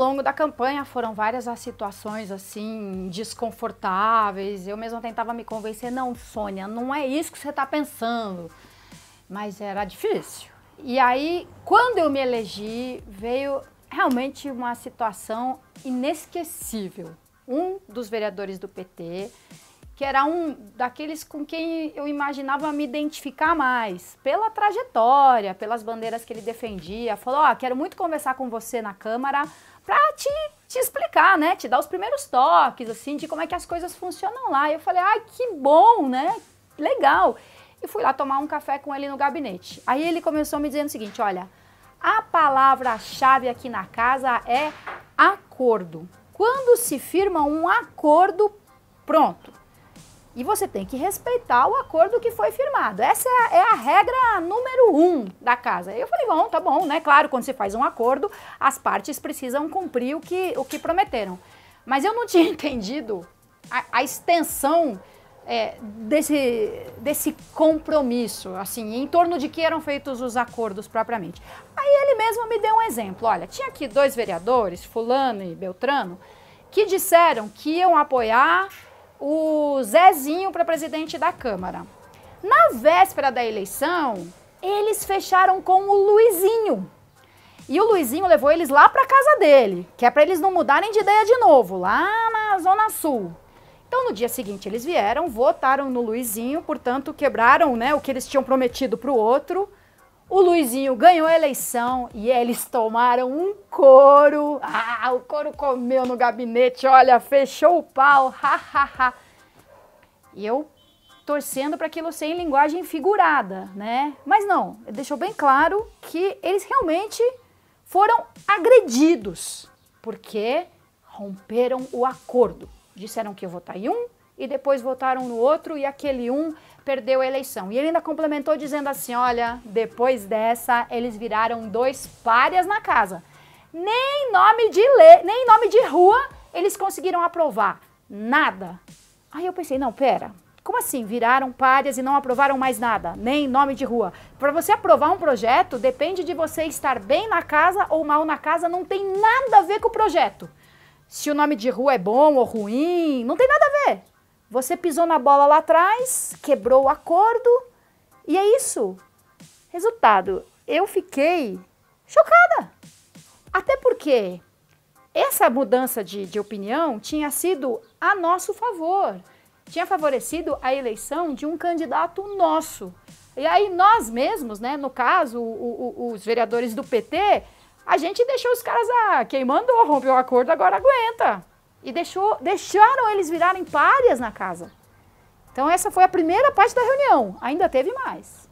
longo da campanha foram várias as situações assim desconfortáveis. Eu mesma tentava me convencer, não, Sônia, não é isso que você está pensando. Mas era difícil. E aí, quando eu me elegi, veio realmente uma situação inesquecível. Um dos vereadores do PT, que era um daqueles com quem eu imaginava me identificar mais, pela trajetória, pelas bandeiras que ele defendia, falou, ó, quero muito conversar com você na Câmara para te explicar, né, te dar os primeiros toques, assim, de como é que as coisas funcionam lá. E eu falei, ai, que bom, né, legal. E fui lá tomar um café com ele no gabinete. Aí ele começou me dizendo o seguinte, olha, a palavra-chave aqui na casa é acordo. Quando se firma um acordo, pronto. E você tem que respeitar o acordo que foi firmado. Essa é a regra número 1 da casa. Eu falei, bom, tá bom, né? Claro, quando se faz um acordo, as partes precisam cumprir o que prometeram. Mas eu não tinha entendido a extensão desse compromisso, assim, em torno de que eram feitos os acordos propriamente. Aí ele mesmo me deu um exemplo. Olha, tinha aqui dois vereadores, fulano e beltrano, que disseram que iam apoiar o Zezinho para presidente da Câmara. Na véspera da eleição, eles fecharam com o Luizinho. E o Luizinho levou eles lá para casa dele, que é para eles não mudarem de ideia de novo, lá na Zona Sul. Então, no dia seguinte, eles vieram, votaram no Luizinho, portanto, quebraram, né, o que eles tinham prometido para o outro. O Luizinho ganhou a eleição e eles tomaram um couro. Ah, o couro comeu no gabinete, olha, fechou o pau, ha, ha, ha. E eu torcendo para aquilo ser em linguagem figurada, né? Mas não, deixou bem claro que eles realmente foram agredidos, porque romperam o acordo. Disseram que ia votar em um e depois votaram no outro e aquele um perdeu a eleição. E ele ainda complementou dizendo assim, olha, depois dessa eles viraram dois párias na casa. Nem nome de rua eles conseguiram aprovar. Nada. Aí eu pensei, não, pera, como assim viraram párias e não aprovaram mais nada? Nem nome de rua. Para você aprovar um projeto, depende de você estar bem na casa ou mal na casa, não tem nada a ver com o projeto. Se o nome de rua é bom ou ruim, não tem nada a ver. Você pisou na bola lá atrás, quebrou o acordo e é isso. Resultado, eu fiquei chocada. Até porque essa mudança de opinião tinha sido a nosso favor. Tinha favorecido a eleição de um candidato nosso. E aí nós mesmos, né, no caso, os vereadores do PT, a gente deixou os caras, ah, quem mandou, rompeu o acordo, agora aguenta. E deixaram eles virarem párias na casa. Então essa foi a primeira parte da reunião. Ainda teve mais.